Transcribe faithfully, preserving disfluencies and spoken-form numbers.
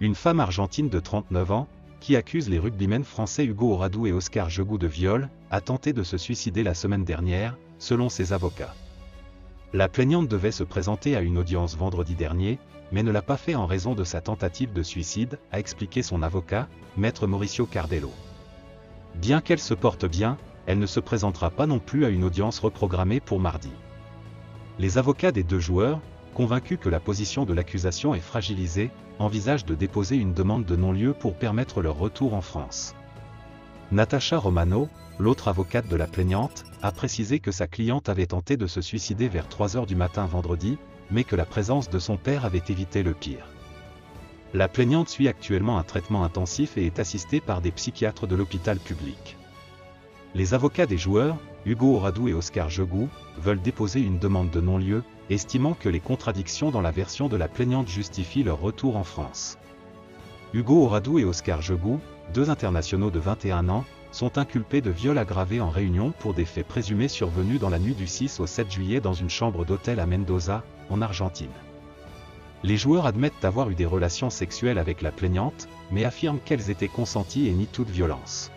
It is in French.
une femme argentine de trente-neuf ans, qui accuse les rugbymen français Hugo Auradou et Oscar Jegou de viol, a tenté de se suicider la semaine dernière, selon ses avocats. La plaignante devait se présenter à une audience vendredi dernier, mais ne l'a pas fait en raison de sa tentative de suicide, a expliqué son avocat, maître Mauricio Cardello. Bien qu'elle se porte bien, elle ne se présentera pas non plus à une audience reprogrammée pour mardi. Les avocats des deux joueurs, convaincus que la position de l'accusation est fragilisée, envisagent de déposer une demande de non-lieu pour permettre leur retour en France. Natasha Romano, l'autre avocate de la plaignante, a précisé que sa cliente avait tenté de se suicider vers trois heures du matin vendredi, mais que la présence de son père avait évité le pire. La plaignante suit actuellement un traitement intensif et est assistée par des psychiatres de l'hôpital public. Les avocats des joueurs, Hugo Auradou et Oscar Jegou, veulent déposer une demande de non-lieu, estimant que les contradictions dans la version de la plaignante justifient leur retour en France. Hugo Auradou et Oscar Jegou, deux internationaux de vingt et un ans, sont inculpés de viol aggravé en réunion pour des faits présumés survenus dans la nuit du six au sept juillet dans une chambre d'hôtel à Mendoza, en Argentine. Les joueurs admettent avoir eu des relations sexuelles avec la plaignante, mais affirment qu'elles étaient consenties et nient toute violence.